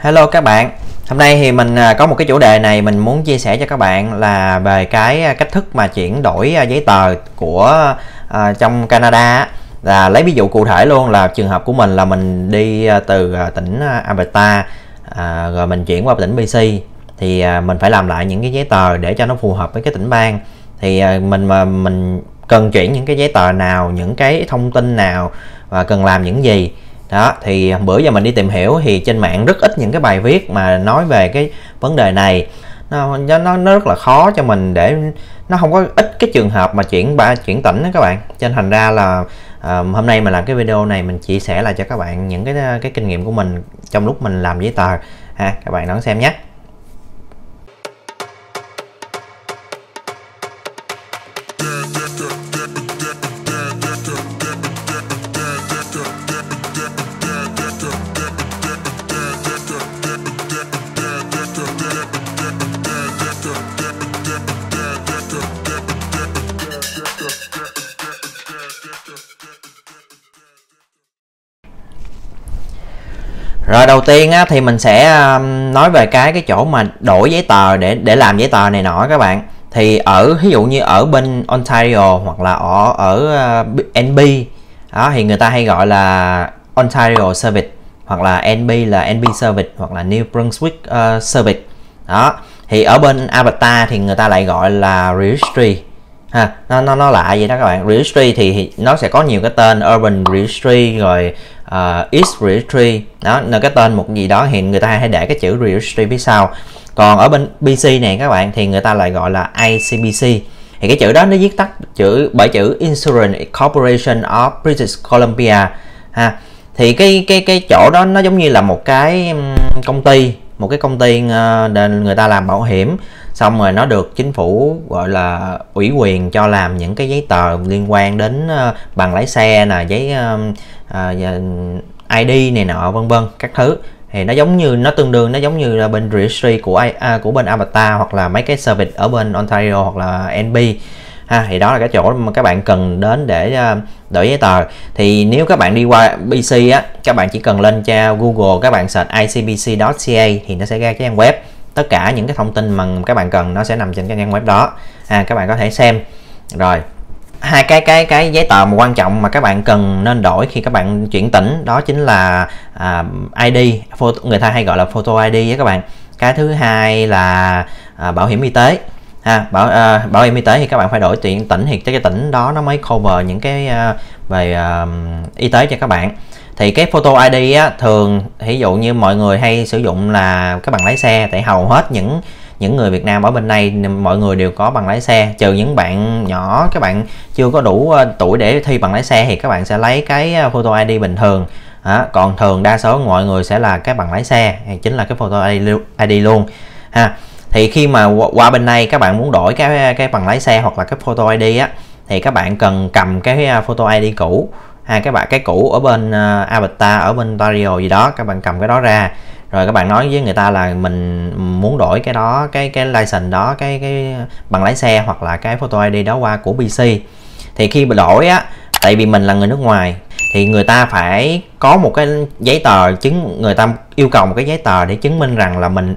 Hello các bạn, hôm nay thì mình có một cái chủ đề này mình muốn chia sẻ cho các bạn là về cái cách thức mà chuyển đổi giấy tờ của trong Canada. Là lấy ví dụ cụ thể luôn là trường hợp của mình là mình đi từ tỉnh Alberta rồi mình chuyển qua tỉnh BC thì mình phải làm lại những cái giấy tờ để cho nó phù hợp với cái tỉnh bang. Thì mình cần chuyển những cái giấy tờ nào, những cái thông tin nào và cần làm những gì. Đó, thì bữa giờ mình đi tìm hiểu thì trên mạng rất ít những cái bài viết mà nói về cái vấn đề này. Nó rất là khó cho mình, để nó không có ít cái trường hợp mà chuyển tỉnh đó các bạn. Cho nên thành ra là hôm nay mình làm cái video này mình chia sẻ lại cho các bạn những cái kinh nghiệm của mình trong lúc mình làm giấy tờ ha. Các bạn đón xem nhé. Rồi đầu tiên á, thì mình sẽ nói về cái chỗ mà đổi giấy tờ để làm giấy tờ này nọ các bạn. Thì ví dụ như ở bên Ontario hoặc là ở NB đó, thì người ta hay gọi là Ontario Service hoặc là NB là NB Service hoặc là New Brunswick Service đó. Thì ở bên Alberta thì người ta lại gọi là Registry ha, nó lạ vậy đó các bạn. Registry thì nó sẽ có nhiều cái tên, Urban Registry rồi East Registry đó, là cái tên một gì đó hiện người ta hay để cái chữ Registry phía sau. Còn ở bên BC này các bạn thì người ta lại gọi là ICBC, thì cái chữ đó nó viết tắt bởi chữ Insurance Corporation of British Columbia ha. Thì cái chỗ đó nó giống như là một cái công ty, người ta làm bảo hiểm, xong rồi nó được chính phủ gọi là ủy quyền cho làm những cái giấy tờ liên quan đến bằng lái xe nè, giấy ID này nọ vân vân các thứ. Thì nó giống như, nó tương đương, nó giống như là bên registry của bên Alberta hoặc là mấy cái service ở bên Ontario hoặc là NB ha. Thì đó là cái chỗ mà các bạn cần đến để đổi giấy tờ. Thì nếu các bạn đi qua BC á, các bạn chỉ cần lên tra Google, các bạn search icbc.ca thì nó sẽ ra cái trang web, tất cả những cái thông tin mà các bạn cần nó sẽ nằm trên cái trang web đó ha, các bạn có thể xem. Rồi hai cái giấy tờ mà quan trọng mà các bạn cần nên đổi khi các bạn chuyển tỉnh đó chính là ID, người ta hay gọi là photo ID với các bạn. Cái thứ hai là bảo hiểm y tế. Bảo hiểm y tế thì các bạn phải đổi tuyển tỉnh, thì cái tỉnh đó nó mới cover những cái về y tế cho các bạn. Thì cái photo ID á, thường ví dụ như mọi người hay sử dụng là cái bằng lái xe, tại hầu hết những người Việt Nam ở bên này mọi người đều có bằng lái xe, trừ những bạn nhỏ, các bạn chưa có đủ tuổi để thi bằng lái xe thì các bạn sẽ lấy cái photo ID bình thường. Còn thường đa số mọi người sẽ là cái bằng lái xe, chính là cái photo ID luôn ha. Thì khi mà qua bên này các bạn muốn đổi cái bằng lái xe hoặc là cái photo ID á, thì các bạn cần cầm cái photo ID cũ ha, cái cũ ở bên Alberta, ở bên Ontario gì đó, các bạn cầm cái đó ra rồi các bạn nói với người ta là mình muốn đổi cái đó, cái license đó, cái bằng lái xe hoặc là cái photo ID đó qua của BC. Thì khi đổi á, tại vì mình là người nước ngoài thì người ta phải có một cái giấy tờ người ta yêu cầu một cái giấy tờ để chứng minh rằng là mình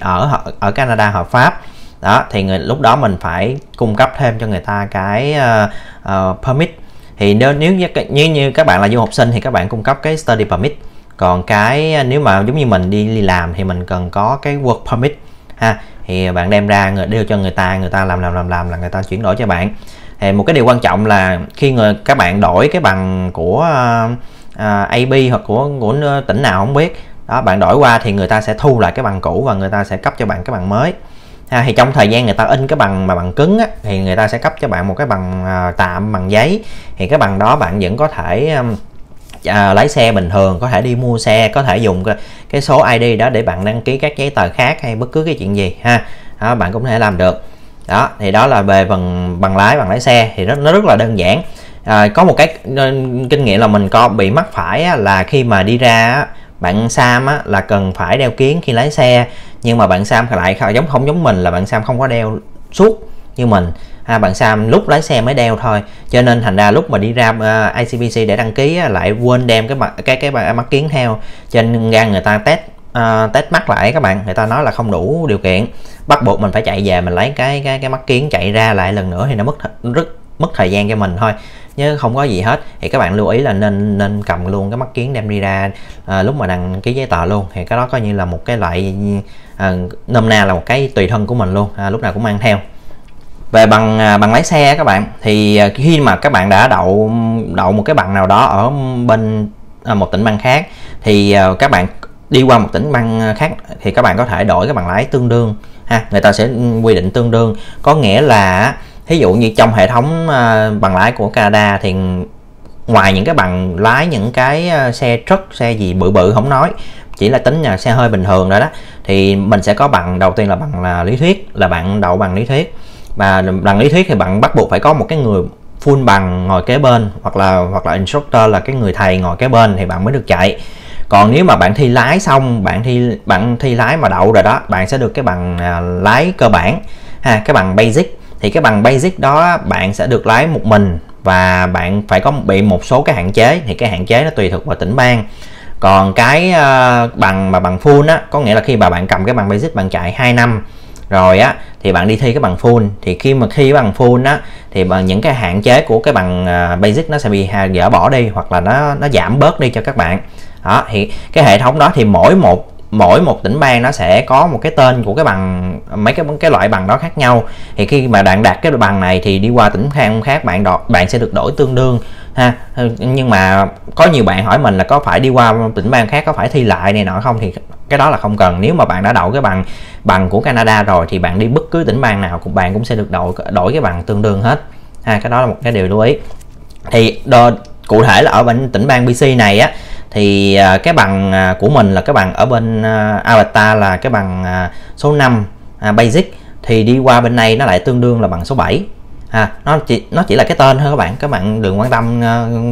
ở Canada hợp pháp đó. Thì lúc đó mình phải cung cấp thêm cho người ta cái permit. Thì nếu như các bạn là du học sinh thì các bạn cung cấp cái study permit, còn cái nếu mà giống như mình đi làm thì mình cần có cái work permit ha. Thì bạn đem ra đưa cho người ta làm là người ta chuyển đổi cho bạn. Thì một cái điều quan trọng là khi các bạn đổi cái bằng của AB hoặc của tỉnh nào không biết đó, bạn đổi qua thì người ta sẽ thu lại cái bằng cũ và người ta sẽ cấp cho bạn cái bằng mới ha. Thì trong thời gian người ta in cái bằng mà bằng cứng á, thì người ta sẽ cấp cho bạn một cái bằng tạm, bằng giấy. Thì cái bằng đó bạn vẫn có thể lái xe bình thường, có thể đi mua xe, có thể dùng cái số ID đó để bạn đăng ký các giấy tờ khác hay bất cứ cái chuyện gì ha. Đó, bạn cũng có thể làm được đó. Thì đó là về bằng lái xe thì nó rất là đơn giản. Có một cái kinh nghiệm là mình bị mắc phải á, là khi mà đi ra á, bạn Sam á, là cần phải đeo kiếng khi lái xe, nhưng mà bạn Sam lại không giống mình, là bạn Sam không có đeo suốt như mình ha. Bạn Sam lúc lái xe mới đeo thôi, cho nên thành ra lúc mà đi ra ICBC để đăng ký á, lại quên đem cái mắt kiếng theo, cho nên người ta test test mắt lại các bạn, người ta nói là không đủ điều kiện, bắt buộc mình phải chạy về mình lấy cái mắt kiếng chạy ra lại lần nữa thì nó rất mất thời gian cho mình thôi, chứ không có gì hết. Thì các bạn lưu ý là nên cầm luôn cái mắt kiếng đem đi ra lúc mà đăng ký giấy tờ luôn, thì cái đó coi như là một cái loại nôm na là một cái tùy thân của mình luôn, lúc nào cũng mang theo. Về bằng lái xe các bạn, thì khi mà các bạn đã đậu một cái bằng nào đó ở bên một tỉnh bang khác, thì các bạn đi qua một tỉnh bang khác thì các bạn có thể đổi cái bằng lái tương đương ha, người ta sẽ quy định tương đương, có nghĩa là thí dụ như trong hệ thống bằng lái của Canada thì ngoài những cái bằng lái những cái xe truck, xe gì bự bự không nói, chỉ là tính là xe hơi bình thường rồi đó, thì mình sẽ có bằng đầu tiên là bằng lý thuyết, là bạn đậu bằng lý thuyết. Và bằng lý thuyết thì bạn bắt buộc phải có một cái người full bằng ngồi kế bên, hoặc là instructor là cái người thầy ngồi kế bên thì bạn mới được chạy. Còn nếu mà bạn thi lái xong, bạn thi lái mà đậu rồi đó, bạn sẽ được cái bằng lái cơ bản ha, cái bằng basic. Thì cái bằng basic đó bạn sẽ được lái một mình và bạn phải có bị một số cái hạn chế, thì cái hạn chế nó tùy thuộc vào tỉnh bang. Còn cái bằng mà bằng full á, có nghĩa là khi mà bạn cầm cái bằng basic bạn chạy 2 năm rồi á, thì bạn đi thi cái bằng full, thì khi mà thi bằng full á thì những cái hạn chế của cái bằng basic nó sẽ bị dỡ bỏ đi, hoặc là nó giảm bớt đi cho các bạn. Đó, thì cái hệ thống đó thì mỗi một tỉnh bang nó sẽ có một cái tên của cái bằng, mấy cái loại bằng đó khác nhau. Thì khi mà bạn đạt cái bằng này thì đi qua tỉnh khác bạn sẽ được đổi tương đương ha. Nhưng mà có nhiều bạn hỏi mình là có phải đi qua tỉnh bang khác có phải thi lại này nọ không, thì cái đó là không cần. Nếu mà bạn đã đậu cái bằng của Canada rồi thì bạn đi bất cứ tỉnh bang nào cũng bạn cũng sẽ được đổi cái bằng tương đương hết ha, cái đó là một cái điều lưu ý. Thì cụ thể là ở bên tỉnh bang BC này á, thì cái bằng của mình là cái bằng ở bên Alberta là cái bằng số 5 basic, thì đi qua bên này nó lại tương đương là bằng số 7 ha. Nó chỉ là cái tên thôi các bạn đừng quan tâm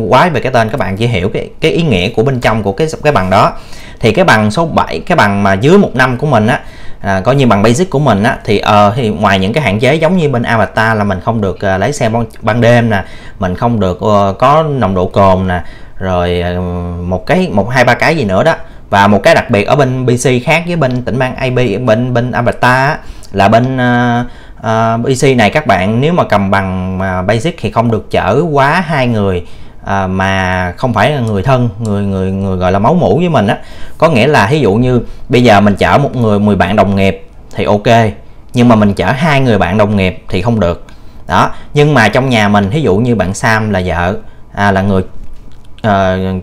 quá về cái tên, các bạn chỉ hiểu cái ý nghĩa của bên trong của cái bằng đó. Thì cái bằng số 7, cái bằng mà dưới 1 năm của mình á, coi như bằng basic của mình á, thì ngoài những cái hạn chế giống như bên Alberta là mình không được lái xe ban đêm nè, mình không được có nồng độ cồn nè, rồi một hai ba cái gì nữa đó. Và một cái đặc biệt ở bên BC khác với bên tỉnh bang AB, bên Alberta là bên BC này các bạn, nếu mà cầm bằng basic thì không được chở quá 2 người mà không phải là người thân, người gọi là máu mủ với mình á. Có nghĩa là ví dụ như bây giờ mình chở một người 10 bạn đồng nghiệp thì ok, nhưng mà mình chở 2 người bạn đồng nghiệp thì không được đó. Nhưng mà trong nhà mình ví dụ như bạn Sam là vợ là người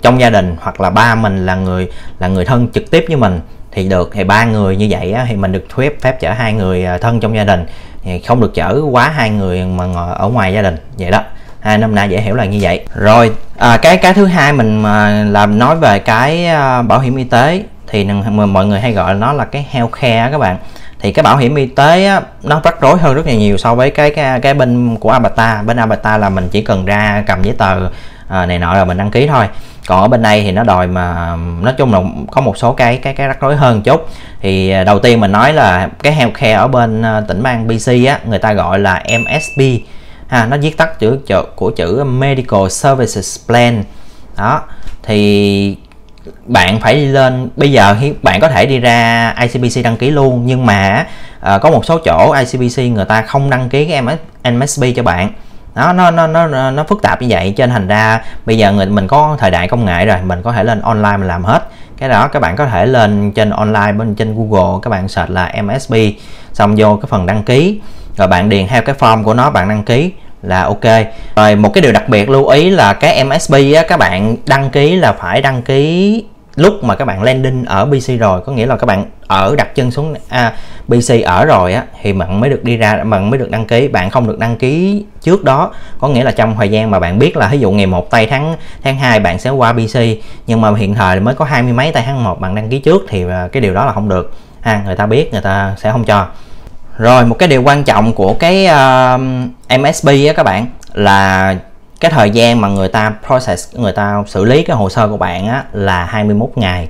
trong gia đình, hoặc là ba mình là người thân trực tiếp với mình thì được, thì 3 người như vậy á, thì mình được phép chở 2 người thân trong gia đình, thì không được chở quá 2 người mà ở ngoài gia đình vậy đó. Năm nay dễ hiểu là như vậy rồi. Cái thứ hai mình làm nói về cái bảo hiểm y tế, thì mọi người hay gọi nó là cái healthcare các bạn. Thì cái bảo hiểm y tế á, nó rắc rối hơn rất là nhiều so với cái bên của Alberta. Bên Alberta là mình chỉ cần ra cầm giấy tờ này nọ là mình đăng ký thôi. Còn ở bên đây thì nó đòi mà nói chung là có một số cái rắc rối hơn chút. Thì đầu tiên mình nói là cái healthcare ở bên tỉnh bang BC á, người ta gọi là MSP ha, nó viết tắt của chữ Medical Services Plan đó. Thì bạn phải đi lên, bây giờ bạn có thể đi ra ICBC đăng ký luôn, nhưng mà có một số chỗ ICBC người ta không đăng ký cái MSP cho bạn. Nó phức tạp như vậy, cho nên thành ra bây giờ mình có thời đại công nghệ rồi, mình có thể lên online mình làm hết cái đó. Các bạn có thể lên trên online, bên trên Google các bạn search là MSP, xong vô cái phần đăng ký rồi bạn điền theo cái form của nó, bạn đăng ký là ok rồi. Một cái điều đặc biệt lưu ý là cái MSP á, các bạn đăng ký là phải đăng ký lúc mà các bạn landing ở BC rồi, có nghĩa là các bạn đặt chân xuống BC ở rồi á, thì bạn mới được đi ra, bạn mới được đăng ký. Bạn không được đăng ký trước đó, có nghĩa là trong thời gian mà bạn biết là ví dụ ngày 1 tây tháng 2 bạn sẽ qua BC, nhưng mà hiện thời mới có 20 mấy tây tháng 1 bạn đăng ký trước thì cái điều đó là không được ha, người ta biết người ta sẽ không cho. Rồi một cái điều quan trọng của cái MSP á các bạn, là cái thời gian mà người ta process, người ta xử lý cái hồ sơ của bạn á, là 21 ngày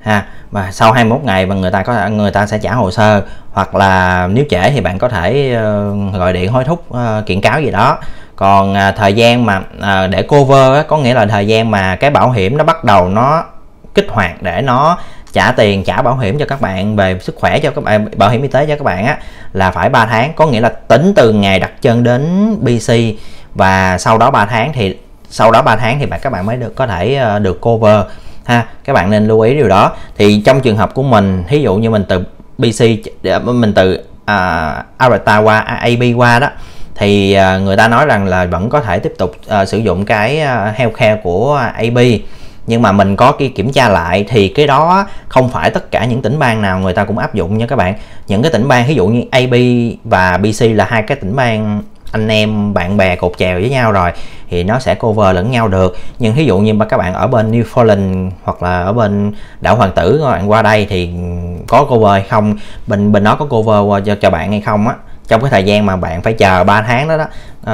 ha. Và sau 21 ngày mà người ta sẽ trả hồ sơ, hoặc là nếu trễ thì bạn có thể gọi điện hối thúc kiện cáo gì đó. Còn thời gian mà để cover á, có nghĩa là thời gian mà cái bảo hiểm nó bắt đầu nó kích hoạt để nó trả tiền, trả bảo hiểm cho các bạn về sức khỏe cho các bạn, bảo hiểm y tế cho các bạn á, là phải 3 tháng, có nghĩa là tính từ ngày đặt chân đến BC, và sau đó 3 tháng thì các bạn mới được có thể được cover ha. Các bạn nên lưu ý điều đó. Thì trong trường hợp của mình, thí dụ như mình từ Alberta qua AB qua đó, thì người ta nói rằng là vẫn có thể tiếp tục sử dụng cái healthcare của AB, nhưng mà mình có cái kiểm tra lại thì cái đó không phải tất cả những tỉnh bang nào người ta cũng áp dụng nha các bạn. Những cái tỉnh bang ví dụ như AB và BC là hai cái tỉnh bang anh em bạn bè cột chèo với nhau rồi thì nó sẽ cover lẫn nhau được. Nhưng ví dụ như mà các bạn ở bên Newfoundland hoặc là ở bên đảo Hoàng Tử các bạn qua đây thì có cover hay không, bên nó có cover cho bạn hay không á, trong cái thời gian mà bạn phải chờ 3 tháng đó đó,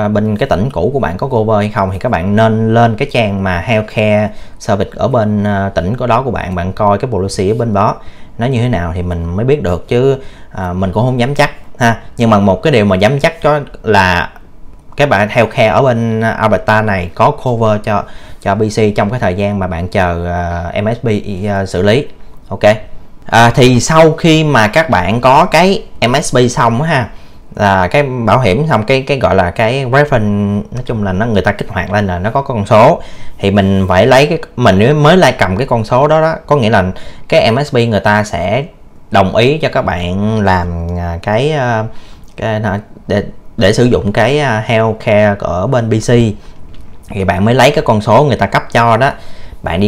bên cái tỉnh cũ của bạn có cover hay không, thì các bạn nên lên cái trang mà healthcare service ở bên tỉnh của đó của bạn, bạn coi cái policy ở bên đó nó như thế nào thì mình mới biết được, chứ mình cũng không dám chắc ha. Nhưng mà một cái điều mà dám chắc đó là các bạn healthcare ở bên Alberta này có cover cho BC trong cái thời gian mà bạn chờ MSP xử lý. Ok, thì sau khi mà các bạn có cái MSP xong ha, cái bảo hiểm xong, cái gọi là cái reference, nói chung là người ta kích hoạt lên là nó có con số, thì mình phải lấy cái mình mới lại cầm cái con số đó đó, có nghĩa là cái MSP người ta sẽ đồng ý cho các bạn làm cái để sử dụng cái healthcare ở bên BC, thì bạn mới lấy cái con số người ta cấp cho đó, bạn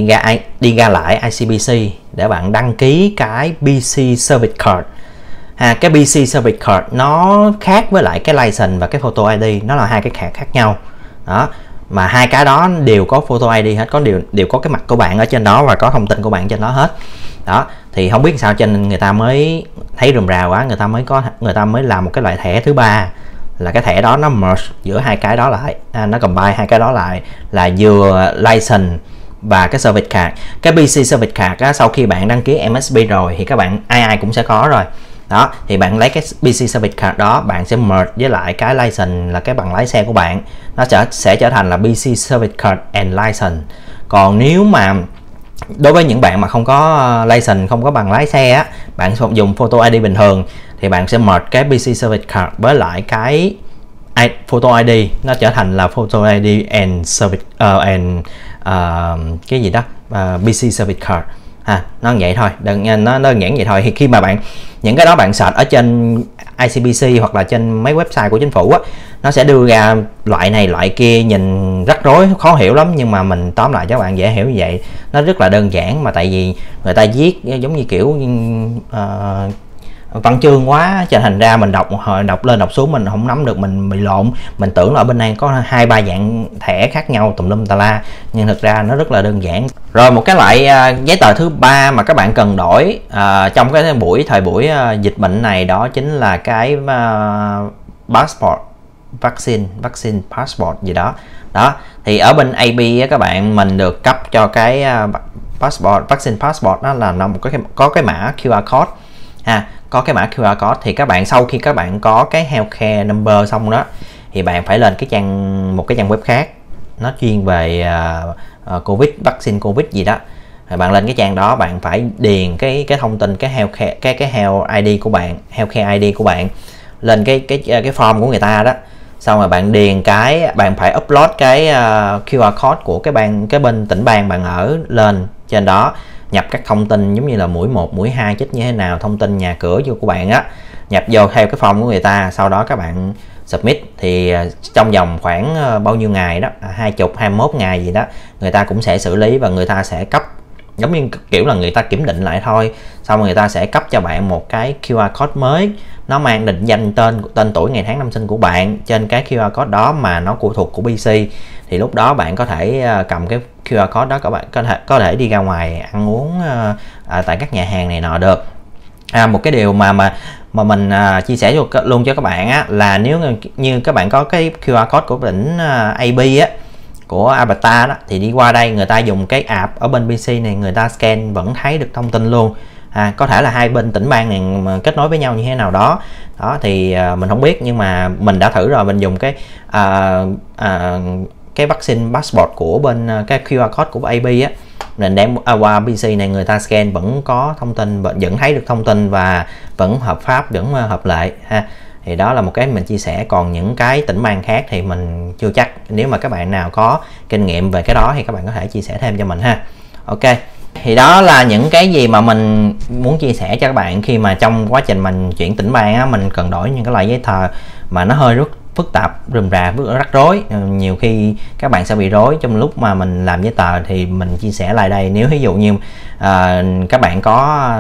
đi ra lại ICBC để bạn đăng ký cái BC Service Card. Cái BC Service Card nó khác với lại cái license và cái photo ID, nó là hai cái thẻ khác nhau đó, mà hai cái đó đều có photo ID hết, có đều có cái mặt của bạn ở trên đó và có thông tin của bạn trên đó hết đó. Thì không biết sao trên người ta mới thấy rườm rà quá, người ta mới làm một cái loại thẻ thứ ba, là cái thẻ đó nó merge giữa hai cái đó lại, nó combine hai cái đó lại, là vừa license và cái service card. Cái BC Service Card á, sau khi bạn đăng ký MSP rồi thì các bạn ai cũng sẽ có rồi đó, thì bạn lấy cái BC Service Card đó, bạn sẽ merge với lại cái license là cái bằng lái xe của bạn, nó sẽ trở thành là BC Service Card and License. Còn nếu mà đối với những bạn mà không có license, không có bằng lái xe á, bạn dùng photo ID bình thường thì bạn sẽ merge cái BC Service Card với lại cái photo ID, nó trở thành là photo ID and service BC Service Card. Nó vậy thôi, đừng nó đơn giản vậy thôi. Thì khi mà bạn những cái đó bạn search ở trên ICBC hoặc là trên mấy website của chính phủ á, nó sẽ đưa ra loại này loại kia, nhìn rắc rối khó hiểu lắm, nhưng mà mình tóm lại cho các bạn dễ hiểu như vậy, nó rất là đơn giản. Mà tại vì người ta viết giống như kiểu văn chương quá, cho thành ra mình đọc lên đọc xuống mình không nắm được, mình bị lộn, mình tưởng là ở bên này có 2-3 dạng thẻ khác nhau tùm lum tà la, nhưng thực ra nó rất là đơn giản. Rồi một cái loại giấy tờ thứ ba mà các bạn cần đổi trong cái thời buổi dịch bệnh này, đó chính là cái passport, vaccine passport gì đó đó. Thì ở bên AB á, các bạn mình được cấp cho cái passport, vaccine passport, đó là nó có cái mã QR code ha, có cái mã QR code. Thì các bạn sau khi các bạn có cái healthcare number xong đó thì bạn phải lên cái trang web khác, nó chuyên về covid, vaccine covid gì đó. Rồi bạn lên cái trang đó, bạn phải điền cái thông tin cái healthcare, cái health ID của bạn, healthcare ID của bạn lên cái form của người ta đó. Xong rồi bạn điền cái, bạn phải upload cái QR code của cái bên tỉnh bang bạn ở lên trên đó, nhập các thông tin giống như là mũi 1, mũi 2 chích như thế nào, thông tin nhà cửa vô của bạn á, nhập vô theo cái form của người ta. Sau đó các bạn submit, thì trong vòng khoảng bao nhiêu ngày đó, 20, 21 ngày gì đó, người ta cũng sẽ xử lý và người ta sẽ cấp, giống như kiểu là người ta kiểm định lại thôi, xong rồi người ta sẽ cấp cho bạn một cái QR code mới, nó mang định danh tên tuổi ngày tháng năm sinh của bạn trên cái QR code đó, mà nó phụ thuộc của BC. Thì lúc đó bạn có thể cầm cái QR code đó, các bạn có thể đi ra ngoài ăn uống tại các nhà hàng này nọ được. Một cái điều mà mình chia sẻ luôn cho các bạn á, là nếu như các bạn có cái QR code của tỉnh AB á, của Alberta đó, thì đi qua đây người ta dùng cái app ở bên BC này, người ta scan vẫn thấy được thông tin luôn. Có thể là hai bên tỉnh bang này kết nối với nhau như thế nào đó thì mình không biết, nhưng mà mình đã thử rồi, mình dùng cái cái vaccine passport của bên cái QR code của AB á, nền đem qua BC này người ta scan vẫn có thông tin, vẫn thấy được thông tin và vẫn hợp pháp, vẫn hợp lệ ha. Thì đó là một cái mình chia sẻ. Còn những cái tỉnh bang khác thì mình chưa chắc, nếu mà các bạn nào có kinh nghiệm về cái đó thì các bạn có thể chia sẻ thêm cho mình ha. Ok, thì đó là những cái gì mà mình muốn chia sẻ cho các bạn khi mà trong quá trình mình chuyển tỉnh bang á, mình cần đổi những cái loại giấy tờ mà nó hơi rất phức tạp, rườm rà, rắc rối. Nhiều khi các bạn sẽ bị rối trong lúc mà mình làm giấy tờ, thì mình chia sẻ lại đây. Nếu ví dụ như các bạn có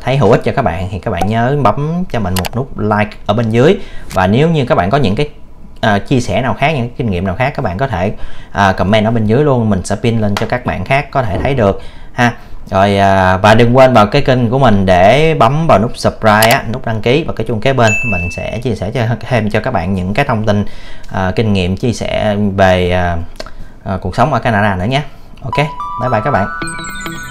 thấy hữu ích cho các bạn thì các bạn nhớ bấm cho mình một nút like ở bên dưới. Và nếu như các bạn có những cái chia sẻ nào khác, những kinh nghiệm nào khác, các bạn có thể comment ở bên dưới luôn, mình sẽ pin lên cho các bạn khác có thể thấy được ha. Rồi và đừng quên vào cái kênh của mình để bấm vào nút subscribe á, nút đăng ký và cái chuông kế bên, mình sẽ chia sẻ thêm cho các bạn những cái thông tin kinh nghiệm chia sẻ về cuộc sống ở Canada nữa nhé. Ok, bye bye các bạn.